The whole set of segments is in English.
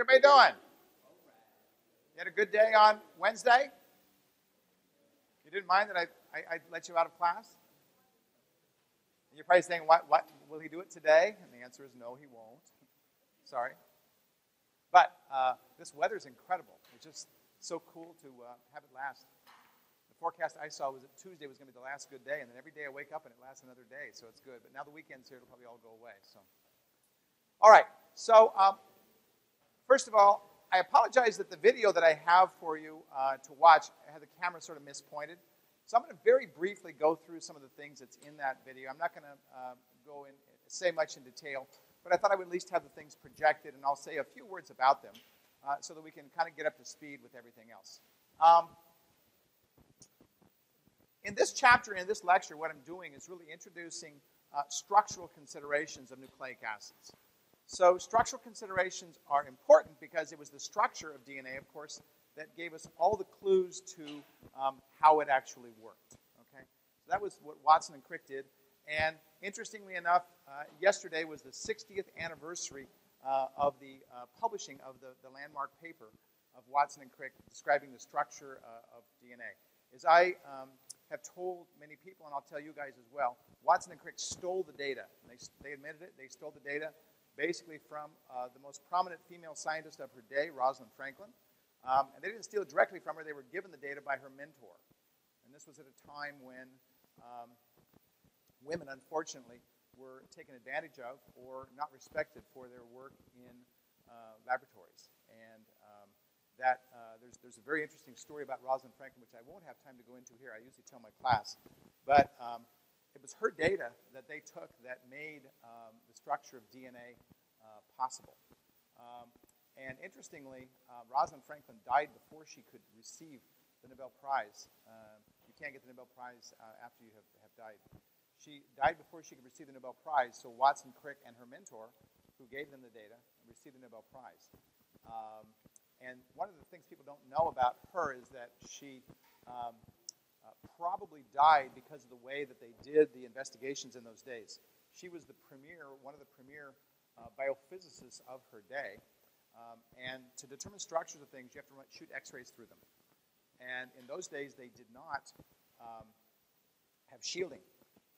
everybody doing? You had a good day on Wednesday? You didn't mind that I let you out of class? And you're probably saying, what, will he do it today? And the answer is no, he won't. Sorry. But this weather's incredible. It's just so cool to have it last. The forecast I saw was that Tuesday was going to be the last good day, and then every day I wake up and it lasts another day, so it's good. But now the weekend's here, it'll probably all go away. So, all right. So first of all, I apologize that the video that I have for you to watch, I had the camera sort of mispointed. So I'm going to very briefly go through some of the things that's in that video. I'm not going to go in say much in detail, but I thought I would at least have the things projected, and I'll say a few words about them so that we can kind of get up to speed with everything else. In this chapter, in this lecture, what I'm doing is really introducing structural considerations of nucleic acids. So structural considerations are important because it was the structure of DNA, of course, that gave us all the clues to how it actually worked. Okay, so that was what Watson and Crick did. And interestingly enough, yesterday was the 60th anniversary of the publishing of the landmark paper of Watson and Crick describing the structure of DNA. As I have told many people, and I'll tell you guys as well, Watson and Crick stole the data. They admitted it. They stole the data basically from the most prominent female scientist of her day, Rosalind Franklin. And they didn't steal it directly from her. They were given the data by her mentor. And this was at a time when women, unfortunately, were taken advantage of or not respected for their work in laboratories. And there's a very interesting story about Rosalind Franklin, which I won't have time to go into here. I usually tell my class. But it was her data that they took that made the structure of DNA possible. And interestingly, Rosalind Franklin died before she could receive the Nobel Prize. You can't get the Nobel Prize after you have died. She died before she could receive the Nobel Prize, so Watson, Crick, and her mentor, who gave them the data, received the Nobel Prize. And one of the things people don't know about her is that she probably died because of the way that they did the investigations in those days. She was the premier, one of the premier biophysicists of her day. And to determine structures of things, you have to shoot X-rays through them. And in those days, they did not have shielding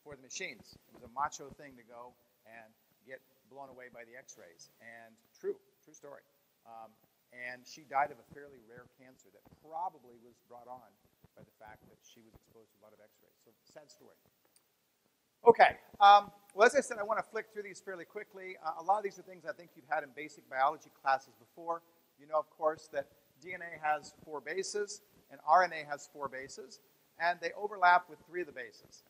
for the machines. It was a macho thing to go and get blown away by the X-rays. And true story. And she died of a fairly rare cancer that probably was brought on by the fact that she was exposed to a lot of X-rays. So, sad story. Okay. Well, as I said, I want to flick through these fairly quickly. A lot of these are things I think you've had in basic biology classes before. You know, of course, that DNA has 4 bases, and RNA has 4 bases, and they overlap with 3 of the bases.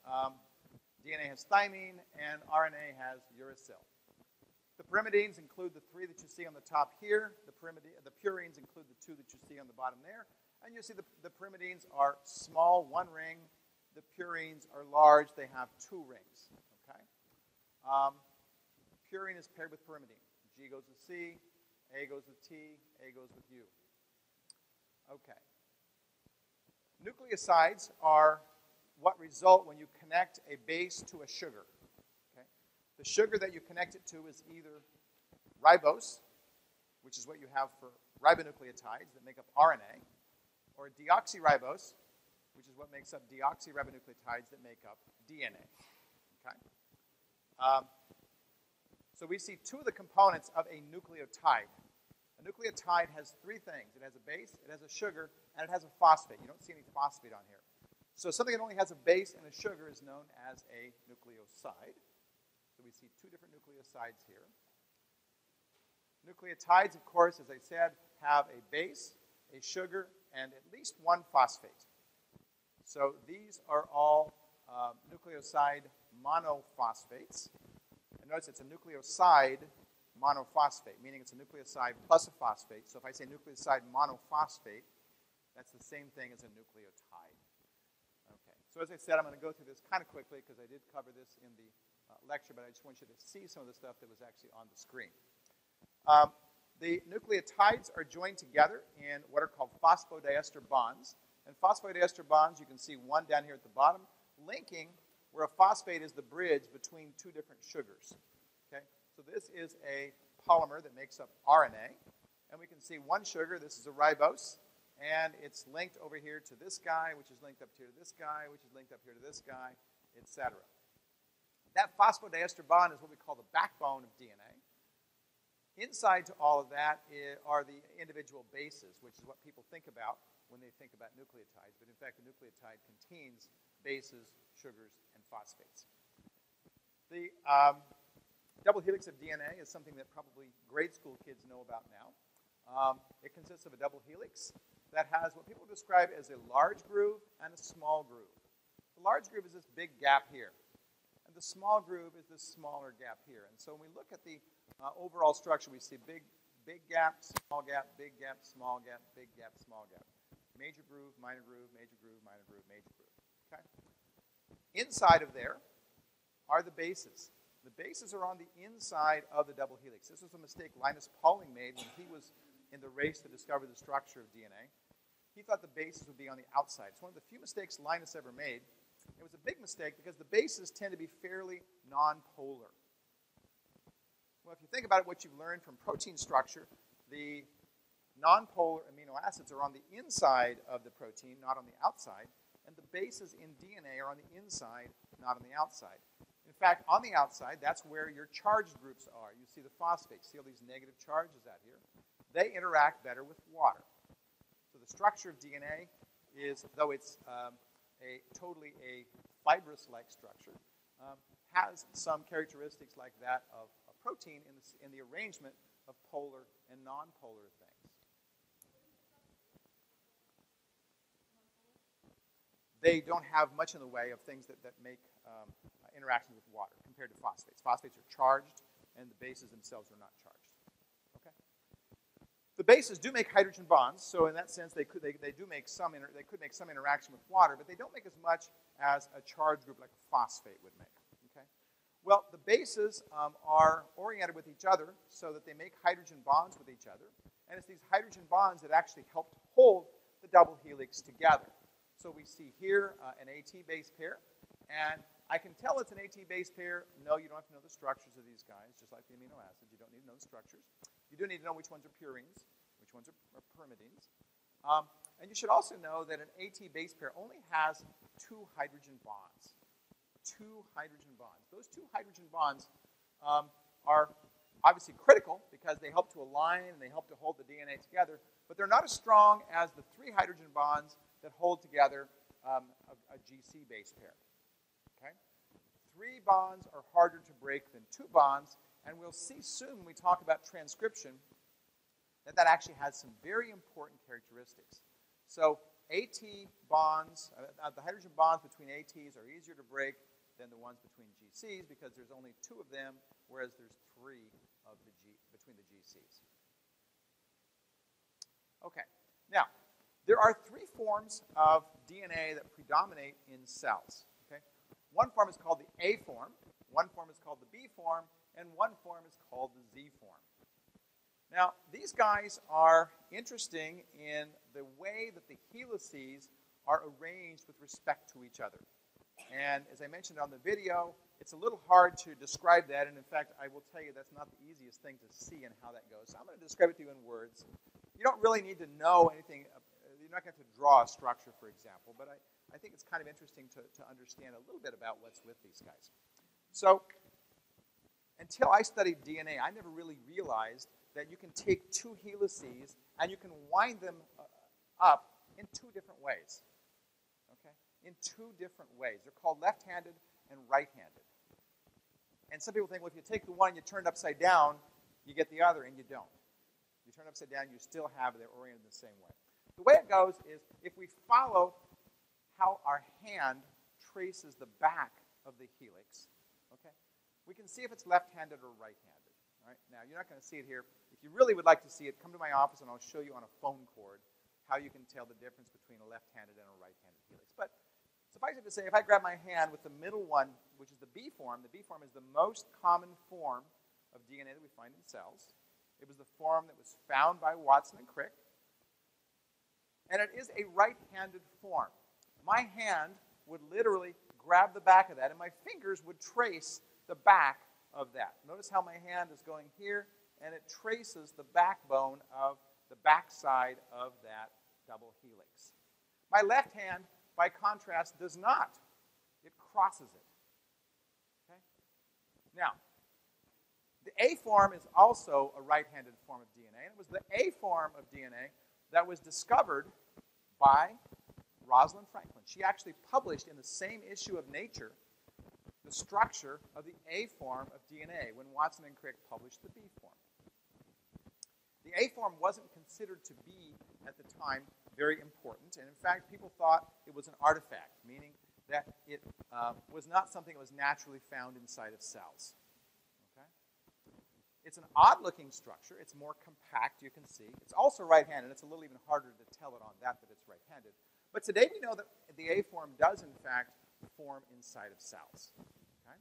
DNA has thymine, and RNA has uracil. The pyrimidines include the 3 that you see on the top here. The purines include the 2 that you see on the bottom there. And you see the pyrimidines are small, 1 ring. The purines are large. They have 2 rings. Okay? Purine is paired with pyrimidine. G goes with C. A goes with T. A goes with U. Okay. Nucleosides are what result when you connect a base to a sugar. Okay? The sugar that you connect it to is either ribose, which is what you have for ribonucleotides that make up RNA, or deoxyribose, which is what makes up deoxyribonucleotides that make up DNA. Okay? So we see 2 of the components of a nucleotide. A nucleotide has 3 things. It has a base, it has a sugar, and it has a phosphate. You don't see any phosphate on here. So something that only has a base and a sugar is known as a nucleoside. So we see 2 different nucleosides here. Nucleotides, of course, as I said, have a base, a sugar, and at least 1 phosphate. So these are all nucleoside monophosphates. And notice it's a nucleoside monophosphate, meaning it's a nucleoside plus a phosphate. So if I say nucleoside monophosphate, that's the same thing as a nucleotide. Okay. So as I said, I'm going to go through this kind of quickly because I did cover this in the lecture, but I just want you to see some of the stuff that was actually on the screen. The nucleotides are joined together in what are called phosphodiester bonds. And phosphodiester bonds, you can see 1 down here at the bottom, linking where a phosphate is the bridge between 2 different sugars. Okay? So this is a polymer that makes up RNA. And we see one sugar. This is a ribose. And it's linked over here to this guy, which is linked up here to this guy, which is linked up here to this guy, etc. That phosphodiester bond is what we call the backbone of DNA. Inside to all of that are the individual bases, which is what people think about when they think about nucleotides. But in fact, the nucleotide contains bases, sugars, and phosphates. The double helix of DNA is something that probably grade school kids know about now. It consists of a double helix that has what people describe as a large groove and a small groove. The large groove is this big gap here, and the small groove is this smaller gap here. And so when we look at the overall structure, we see big gap, small gap, big gap, small gap, big gap, small gap. Major groove, minor groove, major groove, minor groove, major groove. Okay? Inside of there are the bases. The bases are on the inside of the double helix. This was a mistake Linus Pauling made when he was in the race to discover the structure of DNA. He thought the bases would be on the outside. It's one of the few mistakes Linus ever made. It was a big mistake because the bases tend to be fairly nonpolar. Well, if you think about it, what you've learned from protein structure, the nonpolar amino acids are on the inside of the protein, not on the outside, and the bases in DNA are on the inside, not on the outside. In fact, on the outside, that's where your charged groups are. You see the phosphates. See all these negative charges out here? They interact better with water. So the structure of DNA is, though it's totally a fibrous-like structure, has some characteristics like that of a protein in the arrangement of polar and nonpolar things. They don't have much in the way of things that make interactions with water compared to phosphates. Phosphates are charged, and the bases themselves are not charged. Okay. The bases do make hydrogen bonds, so in that sense, they could make some interaction with water, but they don't make as much as a charged group like a phosphate would make. Okay. Well, the bases are oriented with each other so that they make hydrogen bonds with each other, and it's these hydrogen bonds that actually help to hold the double helix together. So we see here an AT base pair, and I can tell it's an AT base pair. No, you don't have to know the structures of these guys, just like the amino acids. You don't need to know the structures. You do need to know which ones are purines, which ones are pyrimidines. And you should also know that an AT base pair only has two hydrogen bonds. Two hydrogen bonds. Those two hydrogen bonds are obviously critical because they help to align and they help to hold the DNA together, but they're not as strong as the three hydrogen bonds that hold together a GC base pair. Okay? Three bonds are harder to break than two bonds, and we'll see soon when we talk about transcription that actually has some very important characteristics. So AT bonds, the hydrogen bonds between ATs are easier to break than the ones between GCs because there's only two of them, whereas there's three of between the GCs. Okay, now, there are three forms of DNA that predominate in cells. Okay? One form is called the A form, one form is called the B form, and one form is called the Z form. Now, these guys are interesting in the way that the helices are arranged with respect to each other. And as I mentioned on the video, it's a little hard to describe that, and in fact, I will tell you that's not the easiest thing to see and how that goes. So I'm going to describe it to you in words. You don't really need to know anything. You're not going to have to draw a structure, for example, but I think it's kind of interesting to understand a little bit about what's with these guys. So until I studied DNA, I never really realized that you can take two helices and you can wind them up in two different ways. Okay? In two different ways. They're called left-handed and right-handed. And some people think, well, if you take the one and you turn it upside down, you get the other, and you don't. You turn it upside down, you still have it. They're oriented the same way. The way it goes is if we follow how our hand traces the back of the helix, okay, we can see if it's left-handed or right-handed. All right? Now, you're not going to see it here. If you really would like to see it, come to my office and I'll show you on a phone cord how you can tell the difference between a left-handed and a right-handed helix. But suffice it to say, if I grab my hand with the middle one, which is the B form is the most common form of DNA that we find in cells. It was the form that was found by Watson and Crick. And it is a right-handed form. My hand would literally grab the back of that, and my fingers would trace the back of that. Notice how my hand is going here, and it traces the backbone of the backside of that double helix. My left hand, by contrast, does not. It crosses it. Okay? Now, the A form is also a right-handed form of DNA. It was the A form of DNA that was discovered by Rosalind Franklin. She actually published in the same issue of Nature the structure of the A form of DNA when Watson and Crick published the B form. The A form wasn't considered to be, at the time, very important. And in fact, people thought it was an artifact, meaning that it was not something that was naturally found inside of cells. Okay? It's an odd-looking structure. It's more compact, you can see. It's also right-handed. It's a little even harder to tell it on that it's right-handed. But today we know that the A form does, in fact, form inside of cells. Okay?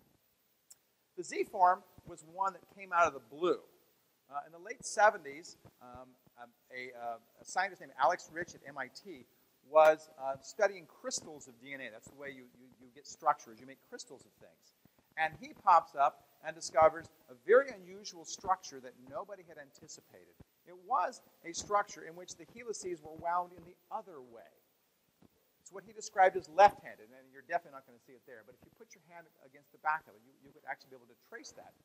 The Z form was one that came out of the blue. In the late 70s, a scientist named Alex Rich at MIT was studying crystals of DNA. That's the way you get structures. You make crystals of things. And he pops up and discovers a very unusual structure that nobody had anticipated. It was a structure in which the helices were wound in the other way. It's what he described as left-handed, and you're definitely not going to see it there. But if you put your hand against the back of it, you would actually be able to trace that.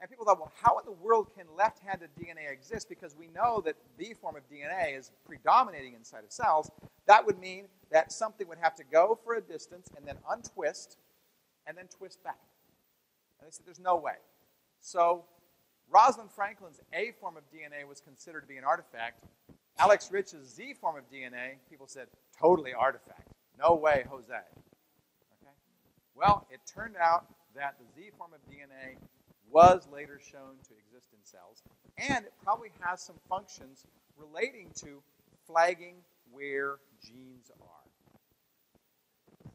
And people thought, well, how in the world can left-handed DNA exist? Because we know that the form of DNA is predominating inside of cells. That would mean that something would have to go for a distance and then untwist and then twist back. And they said, there's no way. So Rosalind Franklin's A form of DNA was considered to be an artifact. Alex Rich's Z form of DNA, people said, totally artifact. No way, Jose. Okay? Well, it turned out that the Z form of DNA was later shown to exist in cells, and it probably has some functions relating to flagging where genes are.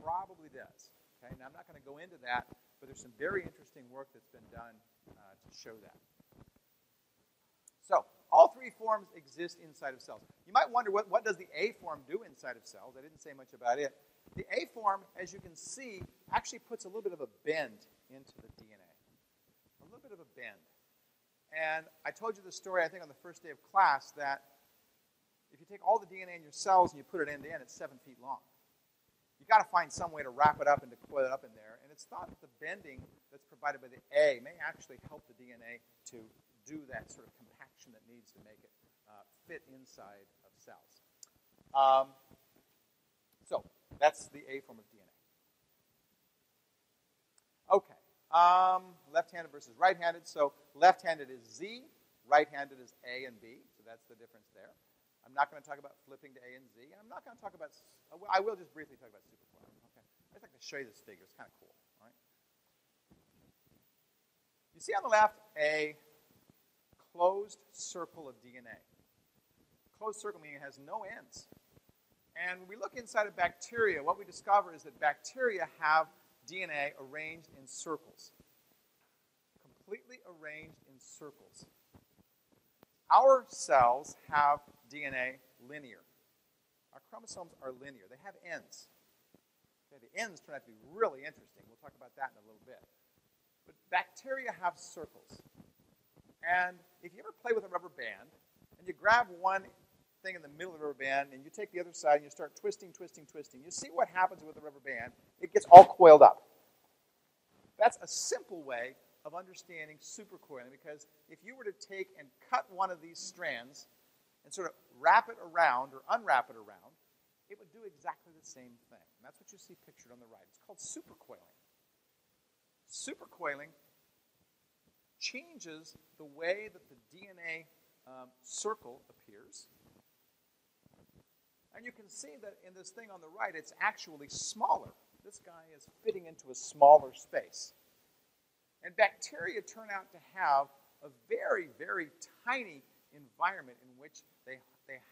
Probably does. Okay? Now, I'm not going to go into that, but there's some very interesting work that's been done to show that. So, all three forms exist inside of cells. You might wonder, what does the A form do inside of cells? I didn't say much about it. The A form, as you can see, actually puts a little bit of a bend into the DNA. Of a bend. And I told you the story, I think, on the first day of class that if you take all the DNA in your cells and you put it end to end, it's 7 feet long. You've got to find some way to wrap it up and to coil it up in there. And it's thought that the bending that's provided by the A may actually help the DNA to do that sort of compaction that needs to make it fit inside of cells. So that's the A form of DNA. Okay. Left-handed versus right-handed. So left-handed is Z, right-handed is A and B. So that's the difference there. I'm not going to talk about flipping to A and Z. And I'm not going to talk about, I will just briefly talk about superfluid. Okay. I'd like to show you this figure. It's kind of cool. All right. You see on the left a closed circle of DNA. Closed circle meaning it has no ends. And when we look inside of bacteria, what we discover is that bacteria have DNA arranged in circles, completely arranged in circles. Our cells have DNA linear. Our chromosomes are linear. They have ends. Okay, the ends turn out to be really interesting. We'll talk about that in a little bit. But bacteria have circles. And if you ever play with a rubber band, and you grab one thing in the middle of the rubber band, and you take the other side and you start twisting, twisting, twisting. You see what happens with the rubber band. It gets all coiled up. That's a simple way of understanding supercoiling, because if you were to take and cut one of these strands and sort of wrap it around or unwrap it around, it would do exactly the same thing. And that's what you see pictured on the right. It's called supercoiling. Supercoiling changes the way that the DNA circle appears. And you can see that in this thing on the right, it's actually smaller. This guy is fitting into a smaller space. And bacteria turn out to have a very, very tiny environment in which they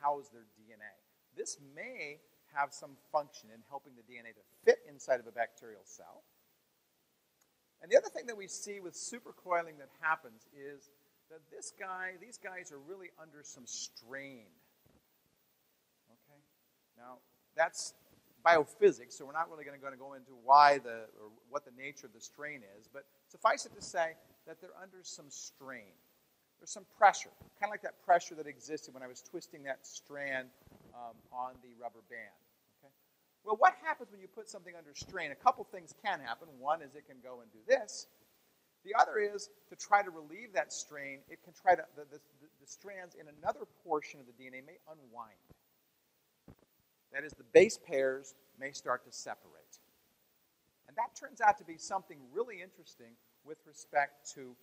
house their DNA. This may have some function in helping the DNA to fit inside of a bacterial cell. And the other thing that we see with supercoiling that happens is that these guys are really under some strain. Now, that's biophysics, so we're not really going to go into why or what the nature of the strain is, but suffice it to say that they're under some strain. There's some pressure, kind of like that pressure that existed when I was twisting that strand on the rubber band. Okay? Well, what happens when you put something under strain? A couple things can happen. One is it can go and do this. The other is, to try to relieve that strain, it can try to, the strands in another portion of the DNA may unwind. That is, the base pairs may start to separate. And that turns out to be something really interesting with respect to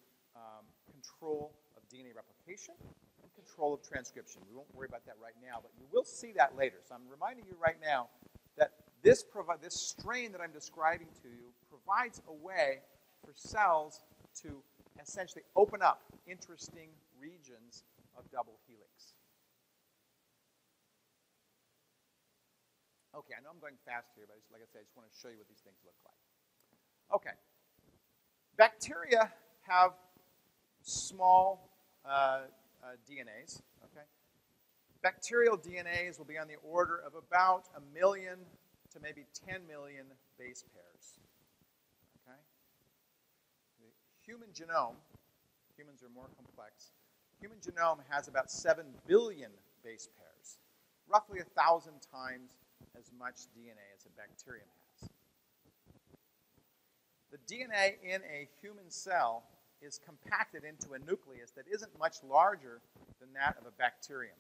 control of DNA replication and control of transcription. We won't worry about that right now, but you will see that later. So I'm reminding you right now that this strain that I'm describing to you provides a way for cells to essentially open up interesting regions of double helix. Okay, I know I'm going fast here, but like I said, I just want to show you what these things look like. Okay, bacteria have small DNAs, okay? Bacterial DNAs will be on the order of about 1 million to maybe 10 million base pairs. Human genome, humans are more complex, human genome has about 7 billion base pairs, roughly 1,000 times as much DNA as a bacterium has. The DNA in a human cell is compacted into a nucleus that isn't much larger than that of a bacterium.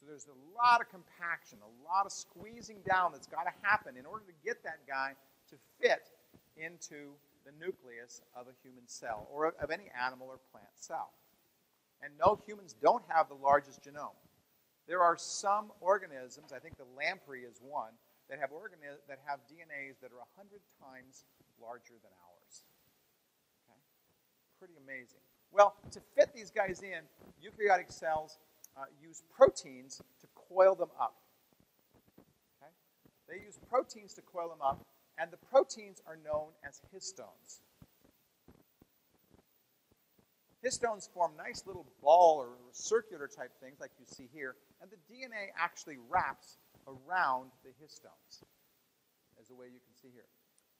So there's a lot of compaction, a lot of squeezing down that's got to happen in order to get that guy to fit into the nucleus of a human cell, or of any animal or plant cell. And no, humans don't have the largest genome. There are some organisms, I think the lamprey is one, that have DNAs that are 100 times larger than ours. Okay? Pretty amazing. Well, to fit these guys in, eukaryotic cells use proteins to coil them up. Okay? They use proteins to coil them up, and the proteins are known as histones. Histones form nice little ball or circular type things like you see here, and the DNA actually wraps around the histones, as the way you can see here.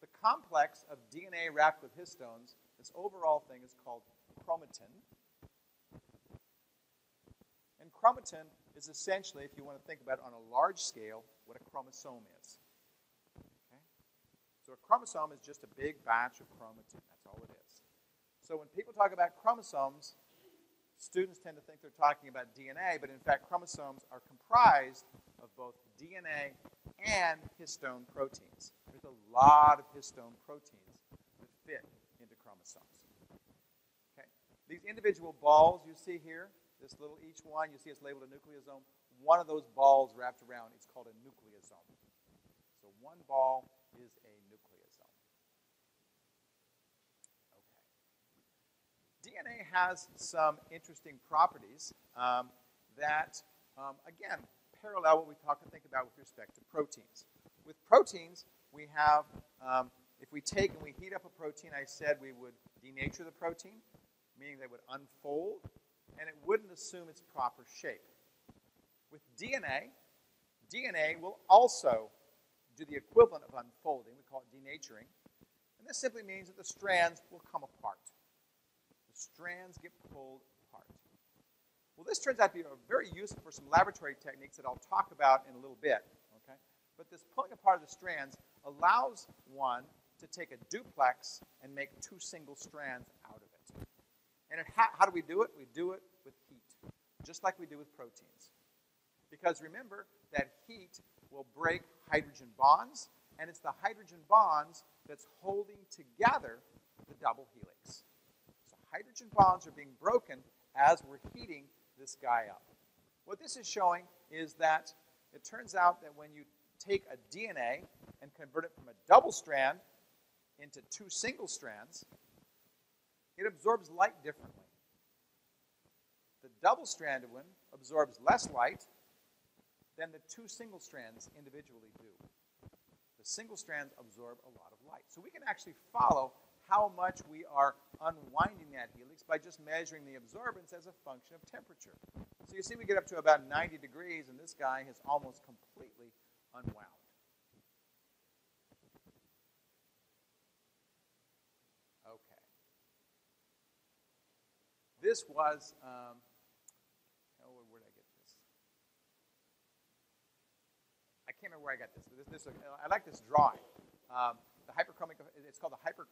The complex of DNA wrapped with histones, this overall thing is called chromatin. And chromatin is essentially, if you want to think about it on a large scale, what a chromosome is. So a chromosome is just a big batch of chromatin. That's all it is. So when people talk about chromosomes, students tend to think they're talking about DNA, but in fact chromosomes are comprised of both DNA and histone proteins. There's a lot of histone proteins that fit into chromosomes. Okay. These individual balls you see here, this little each one, you see it's labeled a nucleosome. One of those balls wrapped around, it's called a nucleosome. So one ball is a nucleosome. Okay. DNA has some interesting properties that, again, parallel what we think about with respect to proteins. With proteins, we have, if we take and we heat up a protein, I said we would denature the protein, meaning they would unfold, and it wouldn't assume its proper shape. With DNA, DNA will also do the equivalent of unfolding. We call it denaturing. And this simply means that the strands will come apart. The strands get pulled apart. Well, this turns out to be very useful for some laboratory techniques that I'll talk about in a little bit. Okay? But this pulling apart of the strands allows one to take a duplex and make two single strands out of it. And how do we do it? We do it with heat, just like we do with proteins. Because remember that heat will break hydrogen bonds, and it's the hydrogen bonds that's holding together the double helix. So hydrogen bonds are being broken as we're heating this guy up. What this is showing is that it turns out that when you take a DNA and convert it from a double strand into two single strands, it absorbs light differently. The double-stranded one absorbs less light than the two single strands individually do. The single strands absorb a lot of light. So we can actually follow how much we are unwinding that helix by just measuring the absorbance as a function of temperature. So you see we get up to about 90 degrees, and this guy has almost completely unwound. Okay. this was, where did I get this? I can't remember where I got this, but this I like this drawing. The hyperchromic, it's called the hyper,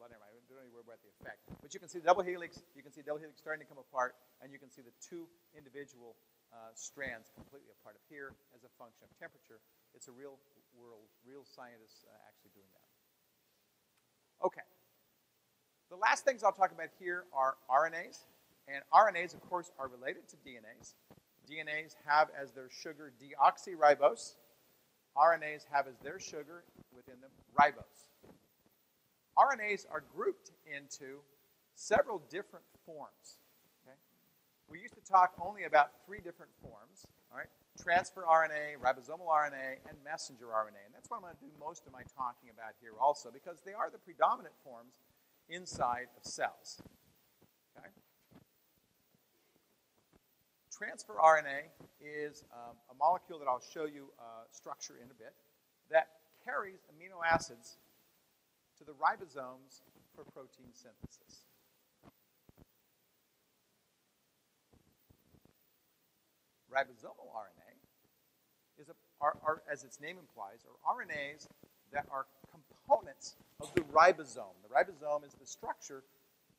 well, never mind, we don't need to worry about the effect. But you can see the double helix, you can see double helix starting to come apart, and you can see the two individual strands completely apart up here as a function of temperature. It's a real world, real scientists actually doing that. Okay. The last things I'll talk about here are RNAs. And RNAs, of course, are related to DNAs. DNAs have as their sugar deoxyribose. RNAs have as their sugar within them ribose. RNAs are grouped into several different forms. Okay? We used to talk only about three different forms, all right? Transfer RNA, ribosomal RNA, and messenger RNA. And that's what I'm going to do most of my talking about here also, because they are the predominant forms inside of cells. Okay? Transfer RNA is a molecule that I'll show you structure in a bit that carries amino acids to the ribosomes for protein synthesis. Ribosomal RNA is as its name implies, are RNAs that are components of the ribosome. The ribosome is the structure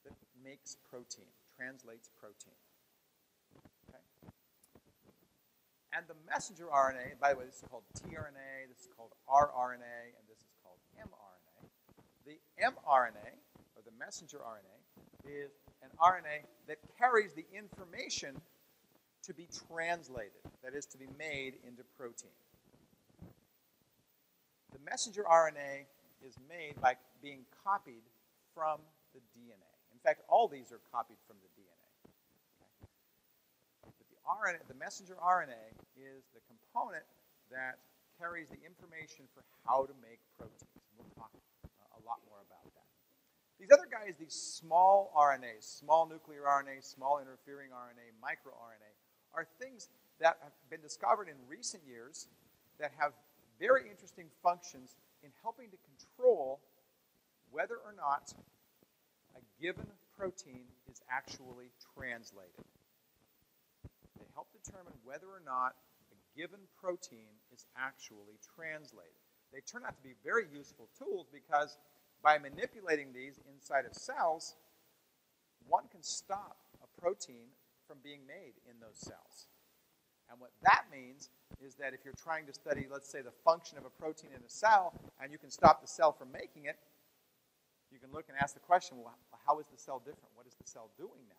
that makes protein, translates protein. And the messenger RNA, by the way, this is called tRNA, this is called rRNA, and this is called mRNA. The mRNA, or the messenger RNA, is an RNA that carries the information to be translated, that is, to be made into protein. The messenger RNA is made by being copied from the DNA. In fact, all these are copied from the DNA. The messenger RNA is the component that carries the information for how to make proteins. We'll talk a lot more about that. These other guys, these small RNAs, small nuclear RNA, small interfering RNA, microRNA, are things that have been discovered in recent years that have very interesting functions in helping to control whether or not a given protein is actually translated. Help determine whether or not a given protein is actually translated. They turn out to be very useful tools because by manipulating these inside of cells, one can stop a protein from being made in those cells. And what that means is that if you're trying to study, let's say, the function of a protein in a cell, and you can stop the cell from making it, you can look and ask the question, well, how is the cell different? What is the cell doing now?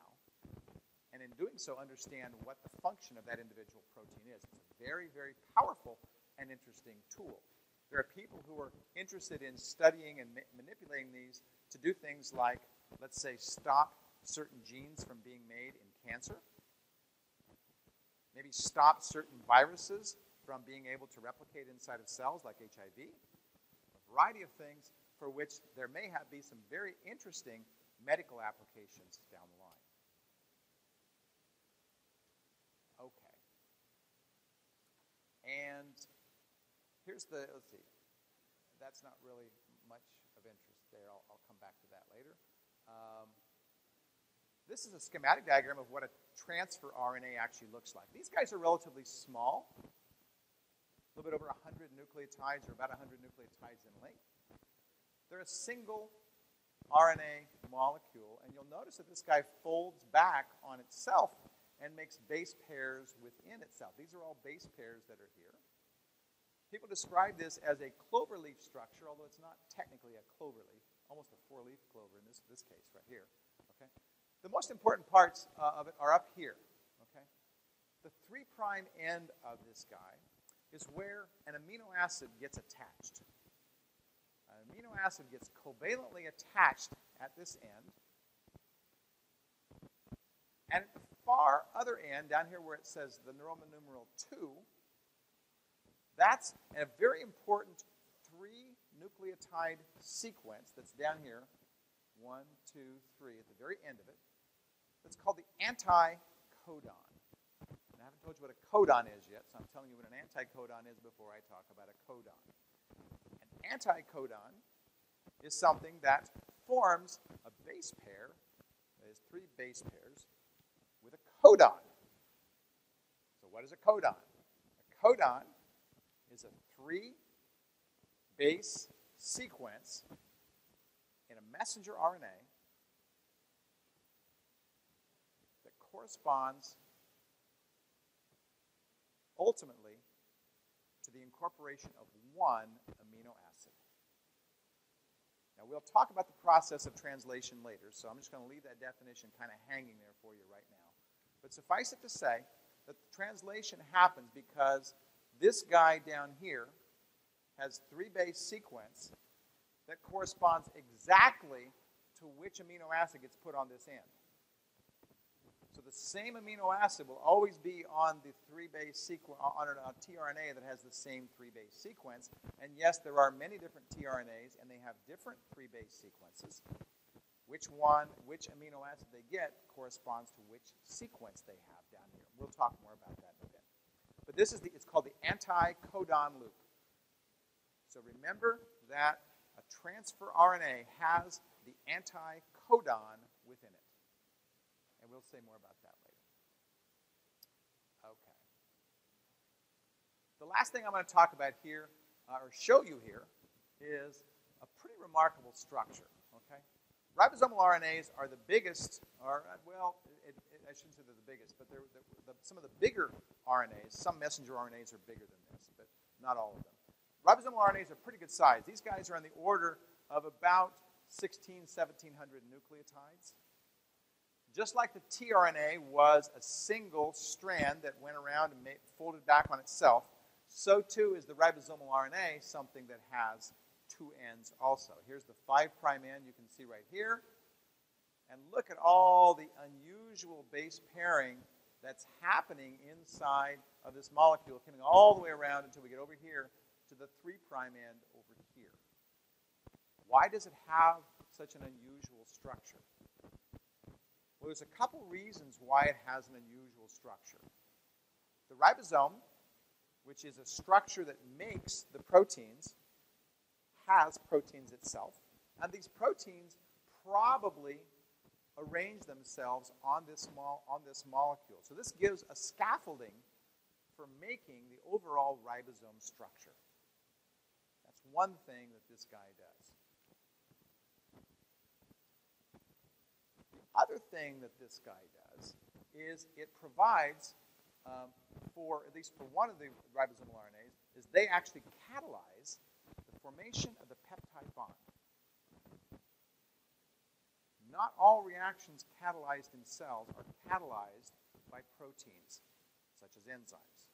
And in doing so, understand what the function of that individual protein is. It's a very, very powerful and interesting tool. There are people who are interested in studying and manipulating these to do things like, let's say, stop certain genes from being made in cancer, maybe stop certain viruses from being able to replicate inside of cells like HIV, a variety of things for which there may be some very interesting medical applications down the line. And here's the, let's see, that's not really much of interest there. I'll come back to that later. This is a schematic diagram of what a transfer RNA actually looks like. These guys are relatively small, a little bit over 100 nucleotides or about 100 nucleotides in length. They're a single RNA molecule, and you'll notice that this guy folds back on itself and makes base pairs within itself. These are all base pairs that are here. People describe this as a clover leaf structure, although it's not technically a clover leaf, almost a four-leaf clover in this case right here. Okay? The most important parts of it are up here. Okay? The 3' end of this guy is where an amino acid gets attached. An amino acid gets covalently attached at this end, and at the far other end, down here where it says the Roman numeral 2, that's a very important 3-nucleotide sequence that's down here, 1, 2, 3, at the very end of it. That's called the anticodon. And I haven't told you what a codon is yet, so I'm telling you what an anticodon is before I talk about a codon. An anticodon is something that forms a base pair That is three base pairs with a codon. So what is a codon? A codon is a three-base sequence in a messenger RNA that corresponds ultimately to the incorporation of one amino acid. Now, we'll talk about the process of translation later, so I'm just going to leave that definition kind of hanging there for you right now. But suffice it to say that the translation happens because this guy down here has three-base sequence that corresponds exactly to which amino acid gets put on this end. So the same amino acid will always be on the three-base sequence, on a tRNA that has the same three-base sequence. And yes, there are many different tRNAs, and they have different three-base sequences. Which amino acid they get corresponds to which sequence they have down here. We'll talk more about that in a bit. But this is it's called the anti-codon loop. So remember that a transfer RNA has the anti-codon within it. And we'll say more about that later. Okay. The last thing I'm going to talk about here, or show you here, is a pretty remarkable structure, okay? Ribosomal RNAs are the biggest, or, well, I shouldn't say they're the biggest, but they're some of the bigger RNAs. Some messenger RNAs are bigger than this, but not all of them. Ribosomal RNAs are pretty good size. These guys are on the order of about 1,700 nucleotides. Just like the tRNA was a single strand that went around and folded back on itself, so too is the ribosomal RNA something that has two ends also. Here's the 5' end you can see right here. And look at all the unusual base pairing that's happening inside of this molecule, coming all the way around until we get over here to the 3' end over here. Why does it have such an unusual structure? Well, there's a couple reasons why it has an unusual structure. The ribosome, which is a structure that makes the proteins, has proteins itself, and these proteins probably arrange themselves on this molecule. So this gives a scaffolding for making the overall ribosome structure. That's one thing that this guy does. The other thing that this guy does is it provides for, at least for one of the ribosomal RNAs, is they actually catalyze the formation of the peptide bond. Not all reactions catalyzed in cells are catalyzed by proteins, such as enzymes.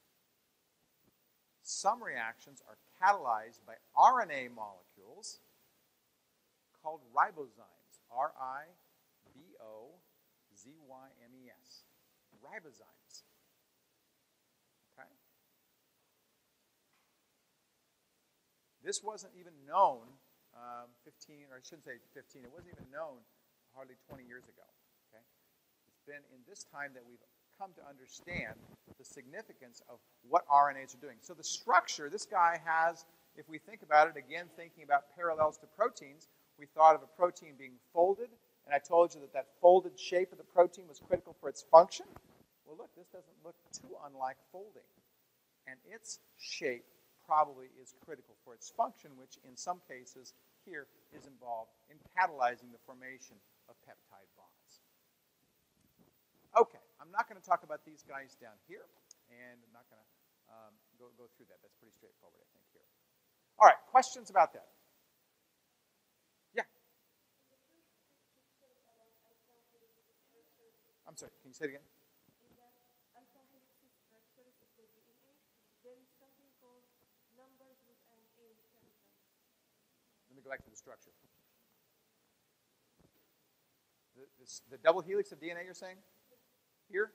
Some reactions are catalyzed by RNA molecules called ribozymes, R-I-B-O-Z-Y-M-E-S, ribozymes. Okay? This wasn't even known it wasn't even known hardly 20 years ago. Okay? It's been in this time that we've come to understand the significance of what RNAs are doing. So the structure this guy has, if we think about it, again thinking about parallels to proteins, we thought of a protein being folded, and I told you that that folded shape of the protein was critical for its function. Well, look, this doesn't look too unlike folding, and its shape probably is critical for its function, which in some cases here is involved in catalyzing the formation of peptide bonds. Okay. I'm not going to talk about these guys down here, and I'm not going to go through that. That's pretty straightforward, I think, here. All right, questions about that? Yeah? I'm sorry, can you say it again? In that alpha-helix structure of the DNA, there is something called numbers with an A character. Let me go back to the structure. The double helix of DNA, you're saying? Here?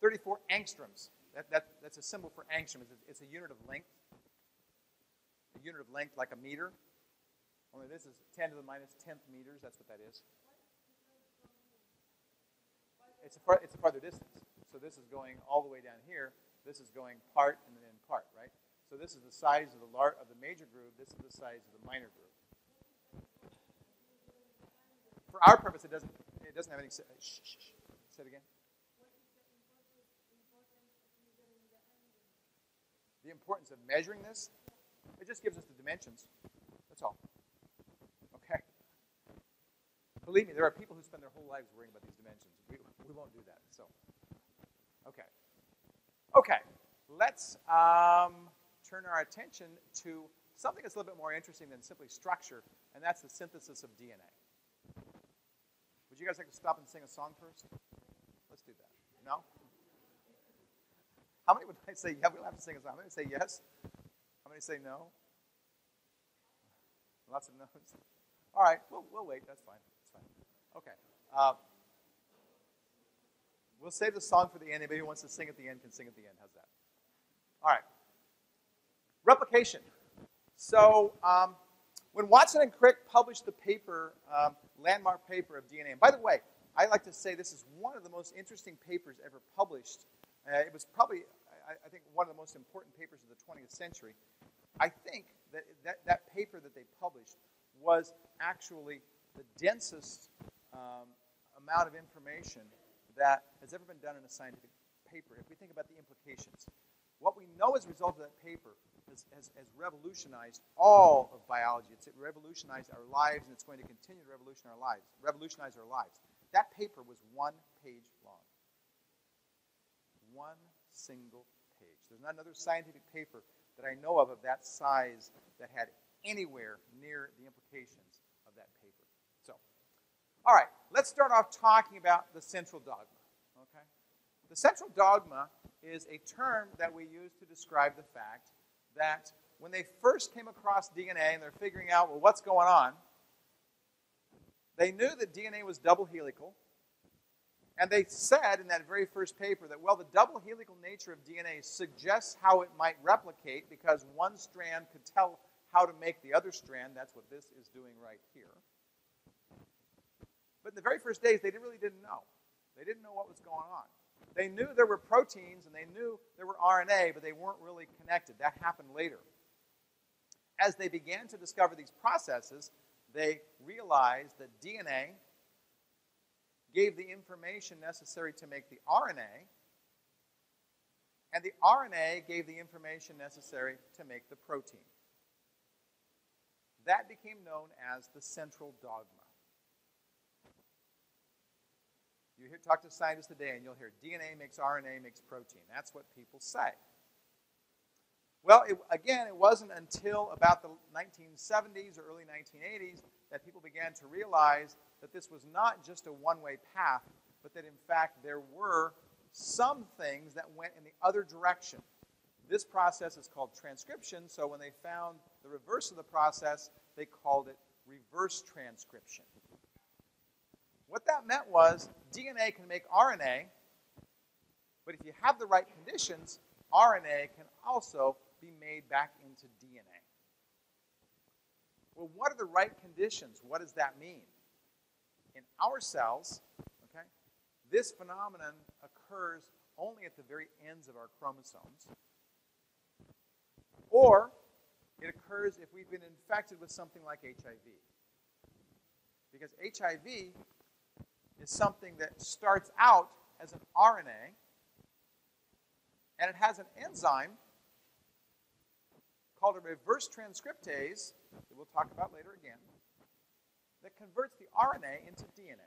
34 angstroms. That's a symbol for angstrom. It's a unit of length. A unit of length like a meter. Only this is 10⁻¹⁰ meters. That's what that is. It's a farther distance. So this is going all the way down here. This is going part and then part, right? So this is the size of the major groove. This is the size of the minor groove. for our purpose, it doesn't have any sense. Say it again. The importance of measuring this, it just gives us the dimensions. That's all. Okay? Believe me, there are people who spend their whole lives worrying about these dimensions. We won't do that. So, okay. Okay. Let's turn our attention to something that's a little bit more interesting than simply structure, and that's the synthesis of DNA. Would you guys like to stop and sing a song first? Let's do that. No? How many would I say, yeah, we'll have to sing a song? How many say yes? How many say no? Lots of no's. All right, we'll wait. That's fine. That's fine. Okay. We'll save the song for the end. Anybody who wants to sing at the end can sing at the end. How's that? All right. Replication. So when Watson and Crick published the paper, landmark paper of DNA, and by the way, I like to say this is one of the most interesting papers ever published. It was probably, I think, one of the most important papers of the 20th century. I think that paper that they published was actually the densest amount of information that has ever been done in a scientific paper, if we think about the implications. What we know as a result of that paper has revolutionized all of biology. It revolutionized our lives, and it's going to continue to revolutionize our lives. That paper was 1 page long. 1 single page. There's not another scientific paper that I know of that size that had anywhere near the implications of that paper. So, all right, let's start off talking about the central dogma, okay? The central dogma is a term that we use to describe the fact that when they first came across DNA and they're figuring out, well, what's going on, they knew that DNA was double helical, and they said in that very first paper that, well, the double helical nature of DNA suggests how it might replicate because one strand could tell how to make the other strand. That's what this is doing right here. But in the very first days, they really didn't know. They didn't know what was going on. They knew there were proteins and they knew there were RNA, but they weren't really connected. That happened later. As they began to discover these processes, they realized that DNA gave the information necessary to make the RNA, and the RNA gave the information necessary to make the protein. That became known as the central dogma. You talk to scientists today and you'll hear DNA makes RNA makes protein. That's what people say. Well, it wasn't until about the 1970s or early 1980s that people began to realize that this was not just a one-way path, but that in fact there were some things that went in the other direction. This process is called transcription, so when they found the reverse of the process, they called it reverse transcription. What that meant was DNA can make RNA, but if you have the right conditions, RNA can also be made back into DNA. Well, what are the right conditions? What does that mean? In our cells, okay, this phenomenon occurs only at the very ends of our chromosomes. Or it occurs if we've been infected with something like HIV. Because HIV is something that starts out as an RNA, and it has an enzyme called a reverse transcriptase, that we'll talk about later again, that converts the RNA into DNA.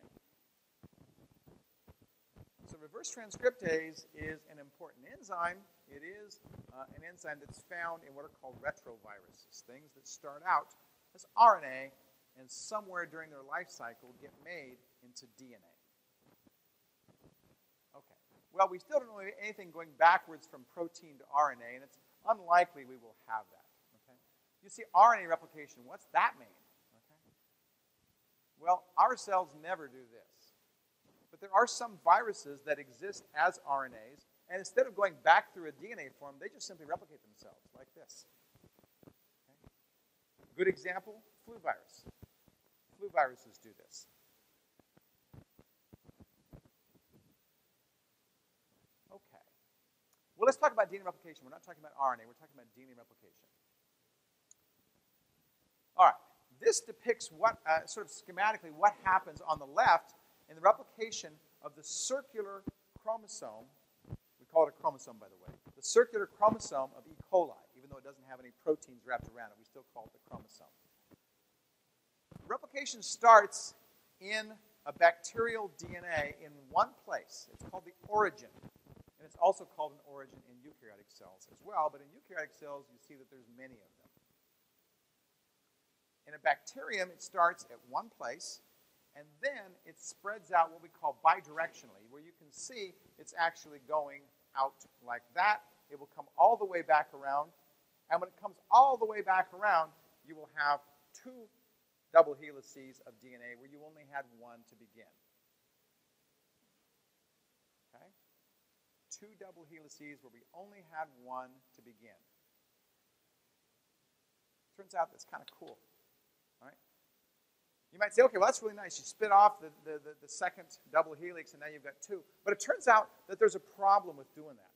So reverse transcriptase is an important enzyme. It is an enzyme that's found in what are called retroviruses, things that start out as RNA and somewhere during their life cycle get made into DNA. Okay. Well, we still don't know anything going backwards from protein to RNA, and it's unlikely we will have that. Okay? You see RNA replication, what's that mean? Well, our cells never do this. But there are some viruses that exist as RNAs, and instead of going back through a DNA form, they just simply replicate themselves like this. Okay? Good example, flu virus. Flu viruses do this. Okay. Well, let's talk about DNA replication. We're not talking about RNA. We're talking about DNA replication. All right. This depicts what, sort of schematically, what happens on the left in the replication of the circular chromosome. We call it a chromosome, by the way. The circular chromosome of E. coli, even though it doesn't have any proteins wrapped around it. We still call it the chromosome. Replication starts in a bacterial DNA in one place. It's called the origin. And it's also called an origin in eukaryotic cells as well. But in eukaryotic cells, you see that there's many of them. In a bacterium, it starts at one place, and then it spreads out what we call bidirectionally, where you can see it's actually going out like that. It will come all the way back around. And when it comes all the way back around, you will have two double helices of DNA where you only had one to begin. Okay? Two double helices where we only had one to begin. Turns out that's kind of cool. All right? You might say, okay, well, that's really nice. You spit off the second double helix, and now you've got two. But it turns out that there's a problem with doing that.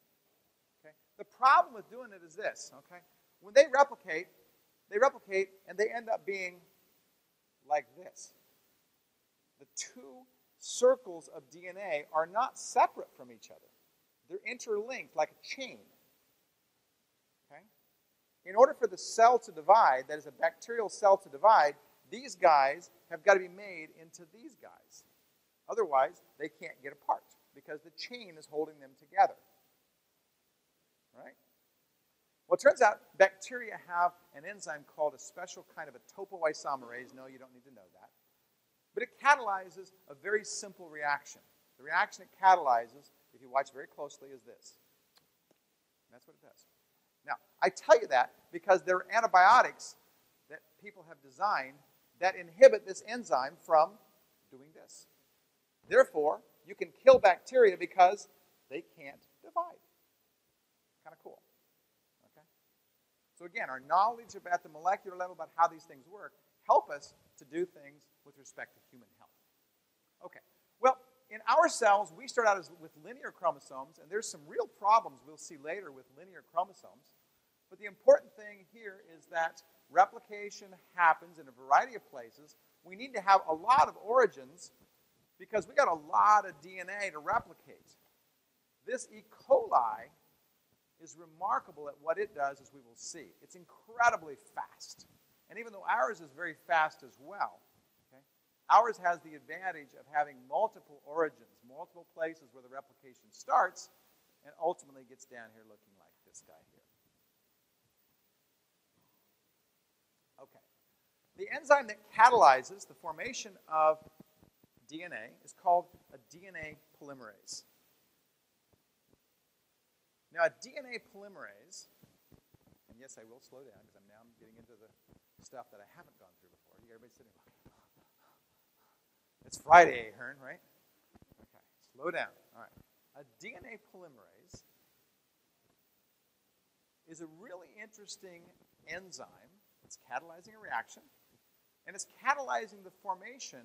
Okay? The problem with doing it is this. Okay? When they replicate, and they end up being like this. The two circles of DNA are not separate from each other. They're interlinked like a chain. In order for the cell to divide, that is a bacterial cell to divide, these guys have got to be made into these guys. Otherwise, they can't get apart because the chain is holding them together. Right? Well, it turns out bacteria have an enzyme called a special kind of a topoisomerase. No, you don't need to know that. But it catalyzes a very simple reaction. The reaction it catalyzes, if you watch very closely, is this. And that's what it does. Now, I tell you that because there are antibiotics that people have designed that inhibit this enzyme from doing this. Therefore, you can kill bacteria because they can't divide. Kind of cool. Okay? So again, our knowledge at the molecular level about how these things work help us to do things with respect to human health. Okay. Well, in our cells, we start out with linear chromosomes, and there's some real problems we'll see later with linear chromosomes. But the important thing here is that replication happens in a variety of places. We need to have a lot of origins because we got a lot of DNA to replicate. This E. coli is remarkable at what it does, as we will see. It's incredibly fast. And even though ours is very fast as well, ours has the advantage of having multiple origins, multiple places where the replication starts and ultimately gets down here looking like this guy here. Okay. The enzyme that catalyzes the formation of DNA is called a DNA polymerase. Now, a DNA polymerase, and yes, I will slow down because I'm getting into the stuff that I haven't gone through before. You everybody sitting on? It's Friday, Ahern, right? Okay, slow down. All right. A DNA polymerase is a really interesting enzyme. It's catalyzing a reaction, and it's catalyzing the formation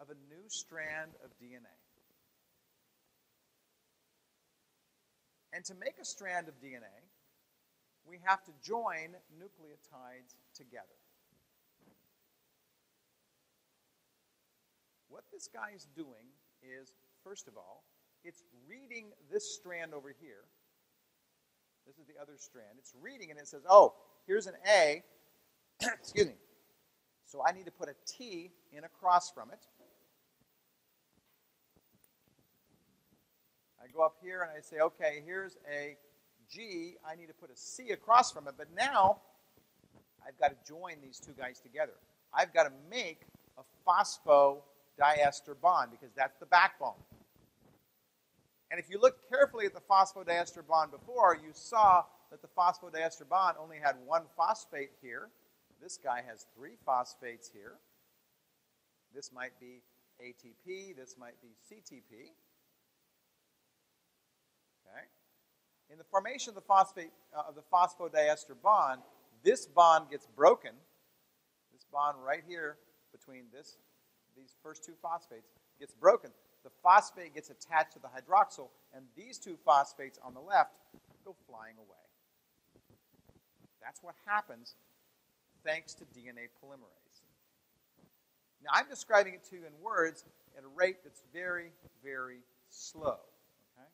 of a new strand of DNA. And to make a strand of DNA, we have to join nucleotides together. What this guy is doing is, first of all, it's reading this strand over here. This is the other strand. It's reading, and it says, oh, here's an A. Excuse me. So I need to put a T in across from it. I go up here, and I say, okay, here's a G. I need to put a C across from it. But now I've got to join these two guys together. I've got to make a phospho diester bond, because that's the backbone. And if you looked carefully at the phosphodiester bond before, you saw that the phosphodiester bond only had one phosphate here. This guy has three phosphates here. This might be ATP. This might be CTP. Okay. In the formation of the phosphodiester bond, this bond gets broken. This bond right here between these first two phosphates gets broken. The phosphate gets attached to the hydroxyl, and these two phosphates on the left go flying away. That's what happens thanks to DNA polymerase. Now, I'm describing it to you in words at a rate that's very, very slow. Okay?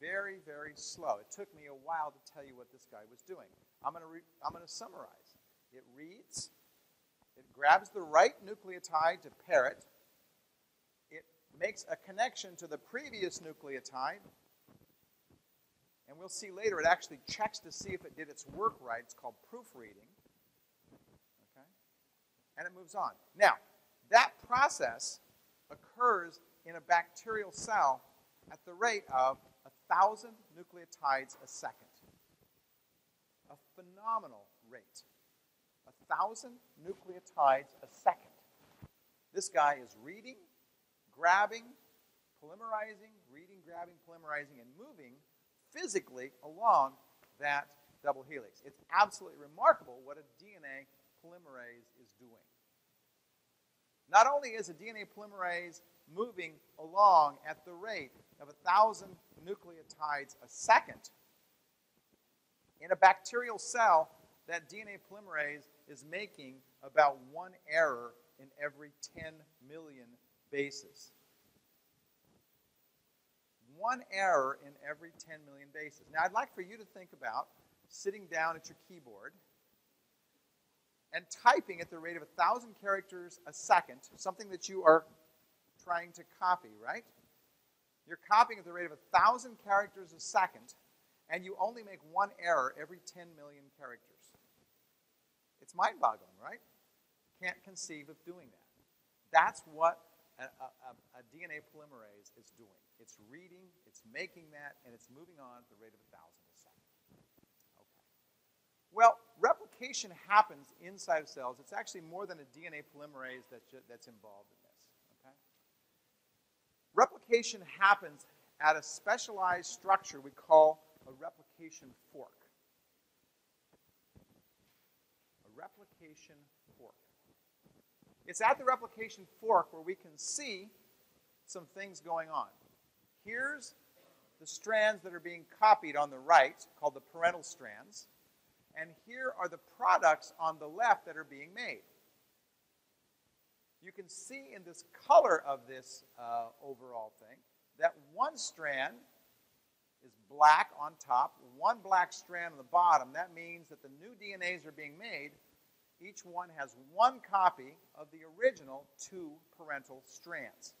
Very, very slow. It took me a while to tell you what this guy was doing. I'm going to summarize. It reads. It grabs the right nucleotide to pair it. It makes a connection to the previous nucleotide. And we'll see later, it actually checks to see if it did its work right. It's called proofreading. Okay? And it moves on. Now, that process occurs in a bacterial cell at the rate of 1,000 nucleotides a second. A phenomenal rate. 1,000 nucleotides a second. This guy is reading, grabbing, polymerizing, reading, grabbing, polymerizing, and moving physically along that double helix. It's absolutely remarkable what a DNA polymerase is doing. Not only is a DNA polymerase moving along at the rate of 1,000 nucleotides a second, in a bacterial cell, that DNA polymerase is making about one error in every 10 million bases. One error in every 10 million bases. Now, I'd like for you to think about sitting down at your keyboard and typing at the rate of 1,000 characters a second, something that you are trying to copy, right? You're copying at the rate of 1,000 characters a second, and you only make one error every 10 million characters. It's mind-boggling, right? Can't conceive of doing that. That's what a DNA polymerase is doing. It's reading, it's making that, and it's moving on at the rate of 1,000 a second. Okay. Well, replication happens inside of cells. It's actually more than a DNA polymerase that's involved in this. Okay? Replication happens at a specialized structure we call a replication fork. A replication fork. It's at the replication fork where we can see some things going on. Here's the strands that are being copied on the right, called the parental strands, and here are the products on the left that are being made. You can see in this color of this overall thing that one strand is black on top, one black strand on the bottom. That means that the new DNAs are being made. Each one has one copy of the original two parental strands.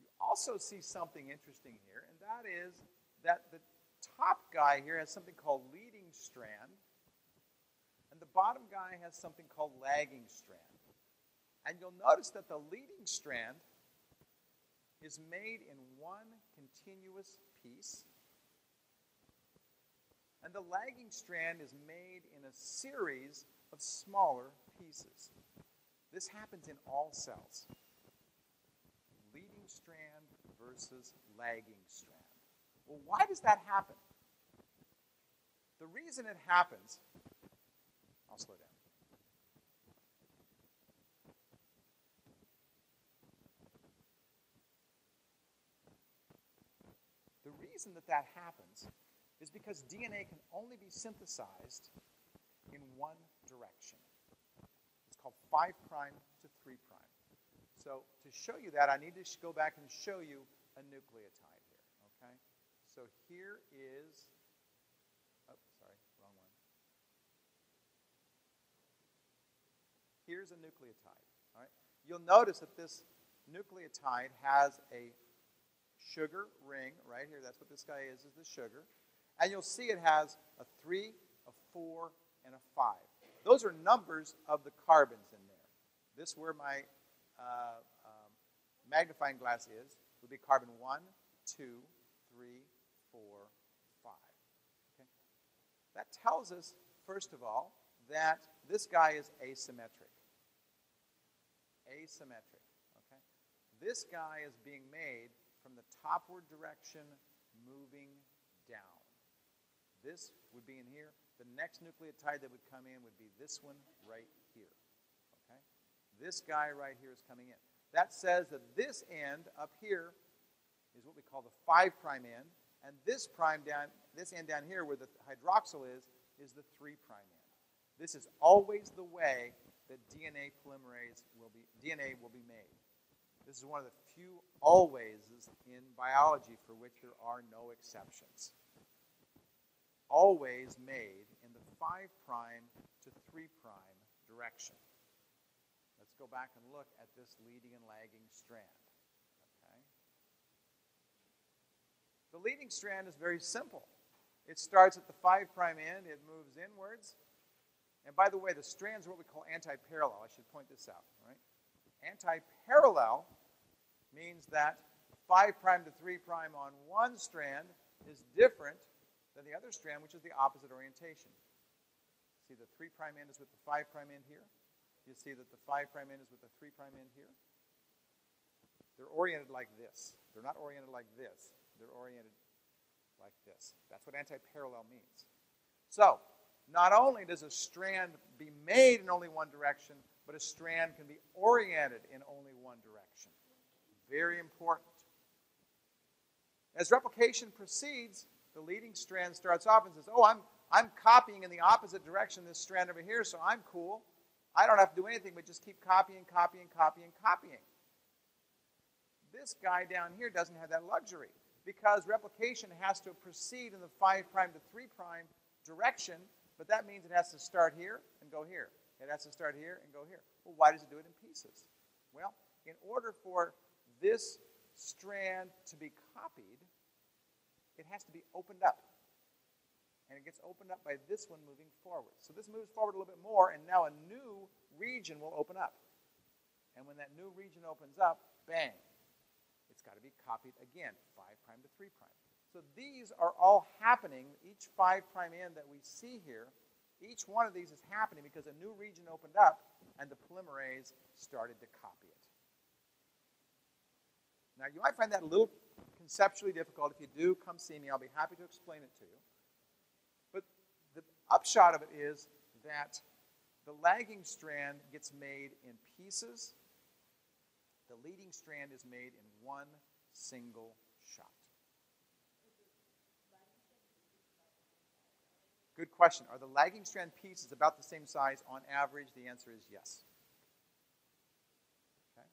You also see something interesting here, and that is that the top guy here has something called leading strand, and the bottom guy has something called lagging strand. And you'll notice that the leading strand is made in one continuous piece, and the lagging strand is made in a series of smaller pieces. This happens in all cells. Leading strand versus lagging strand. Well, why does that happen? The reason it happens, I'll slow down. The reason that happens is because DNA can only be synthesized in one direction. It's called 5' to 3'. So to show you that, I need to go back and show you a nucleotide here, okay? So here is, oh, sorry, wrong one. Here's a nucleotide, all right? You'll notice that this nucleotide has a sugar ring right here. That's what this guy is the sugar. And you'll see it has a 3, a 4, and a 5. Those are numbers of the carbons in there. This, where my magnifying glass is, would be carbon 1, 2, 3, 4, 5. Okay? That tells us, first of all, that this guy is asymmetric. Asymmetric. Okay? This guy is being made from the topward direction, moving down. This would be in here. The next nucleotide that would come in would be this one right here. Okay? This guy right here is coming in. That says that this end up here is what we call the 5' end, and this end down here where the hydroxyl is the 3' end. This is always the way that DNA polymerase will be made. This is one of the few always in biology for which there are no exceptions. Always made in the 5' to 3' direction. Let's go back and look at this leading and lagging strand. Okay? The leading strand is very simple. It starts at the 5' end, it moves inwards. And by the way, the strands are what we call anti-parallel. I should point this out, right? Anti-parallel means that 5' to 3' on one strand is different than the other strand, which is the opposite orientation. See, the 3' end is with the 5' end here. You see that the 5' end is with the 3' end here. They're oriented like this. They're not oriented like this. They're oriented like this. That's what anti-parallel means. So, not only does a strand be made in only one direction, but a strand can be oriented in only one direction. Very important. As replication proceeds, the leading strand starts off and says, oh, I'm copying in the opposite direction this strand over here, so I'm cool. I don't have to do anything but just keep copying, copying, copying, copying. This guy down here doesn't have that luxury because replication has to proceed in the 5' to 3' direction, but that means it has to start here and go here. It has to start here and go here. Well, why does it do it in pieces? Well, in order for this strand to be copied, it has to be opened up. And it gets opened up by this one moving forward. So this moves forward a little bit more, and now a new region will open up. And when that new region opens up, bang, it's got to be copied again, 5' to 3'. So these are all happening. Each 5' end that we see here, each one of these is happening because a new region opened up and the polymerase started to copy it. Now, you might find that a little conceptually difficult. If you do, come see me. I'll be happy to explain it to you. But the upshot of it is that the lagging strand gets made in pieces. The leading strand is made in one single shot. Good question. Are the lagging strand pieces about the same size on average? The answer is yes. Okay.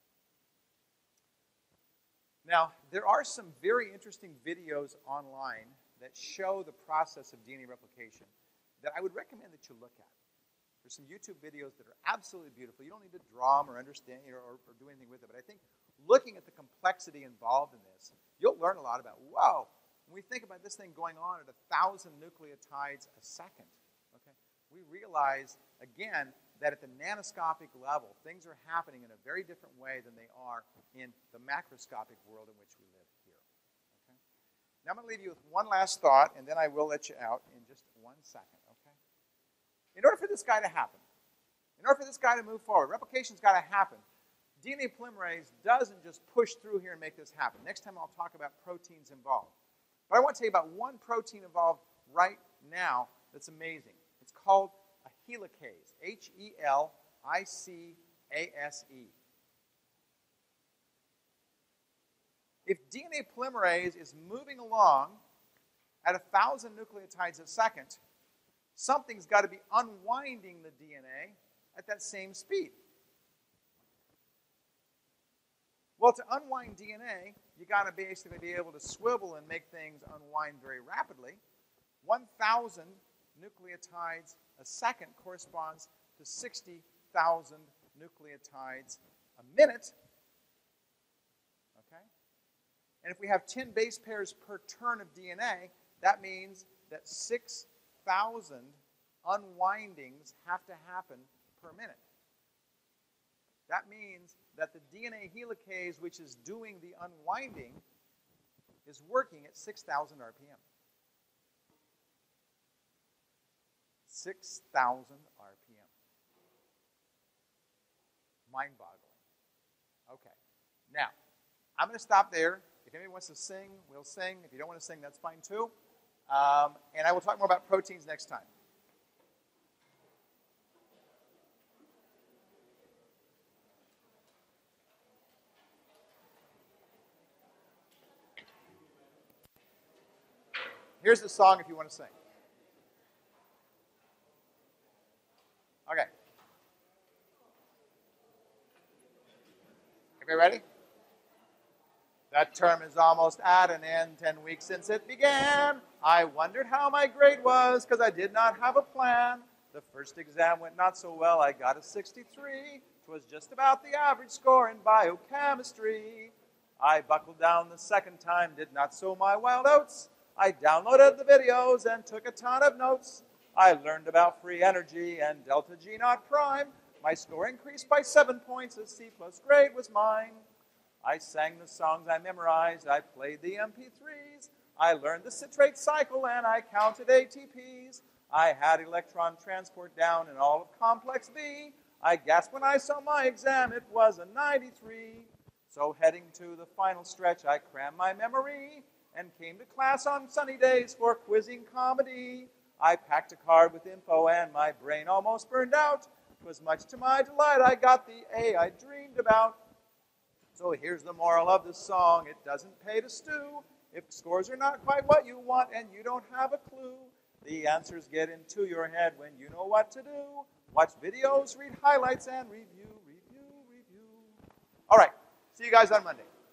Now, there are some very interesting videos online that show the process of DNA replication that I would recommend that you look at. There's some YouTube videos that are absolutely beautiful. You don't need to draw them or understand or do anything with it, but I think looking at the complexity involved in this, you'll learn a lot about, whoa, when we think about this thing going on at 1,000 nucleotides a second, okay, we realize, again, that at the nanoscopic level, things are happening in a very different way than they are in the macroscopic world in which we live here. Okay? Now I'm going to leave you with one last thought, and then I will let you out in just 1 second. Okay? In order for this guy to happen, in order for this guy to move forward, replication's got to happen. DNA polymerase doesn't just push through here and make this happen. Next time I'll talk about proteins involved. But I want to tell you about one protein involved right now that's amazing. It's called a helicase, H-E-L-I-C-A-S-E. If DNA polymerase is moving along at 1,000 nucleotides a second, something's got to be unwinding the DNA at that same speed. Well, to unwind DNA, you got to basically be able to swivel and make things unwind very rapidly. 1,000 nucleotides a second corresponds to 60,000 nucleotides a minute. Okay? And if we have 10 base pairs per turn of DNA, that means that 6,000 unwindings have to happen per minute. That means that the DNA helicase, which is doing the unwinding, is working at 6,000 RPM. 6,000 RPM. Mind-boggling. Okay. Now, I'm going to stop there. If anybody wants to sing, we'll sing. If you don't want to sing, that's fine too. And I will talk more about proteins next time. Here's the song if you want to sing. ready? That term is almost at an end, 10 weeks since it began. I wondered how my grade was because I did not have a plan. The first exam went not so well, I got a 63. 'Twas just about the average score in biochemistry. I buckled down the second time, did not sow my wild oats. I downloaded the videos and took a ton of notes. I learned about free energy and delta G naught prime. My score increased by 7 points, a C+ grade was mine. I sang the songs I memorized, I played the MP3s. I learned the citrate cycle and I counted ATPs. I had electron transport down in all of complex B. I gasped when I saw my exam, it was a 93. So heading to the final stretch, I crammed my memory and came to class on sunny days for quizzing comedy. I packed a card with info and my brain almost burned out. 'Twas much to my delight, I got the A I dreamed about. So here's the moral of the song, it doesn't pay to stew. If scores are not quite what you want and you don't have a clue, the answers get into your head when you know what to do. Watch videos, read highlights, and review. All right, see you guys on Monday.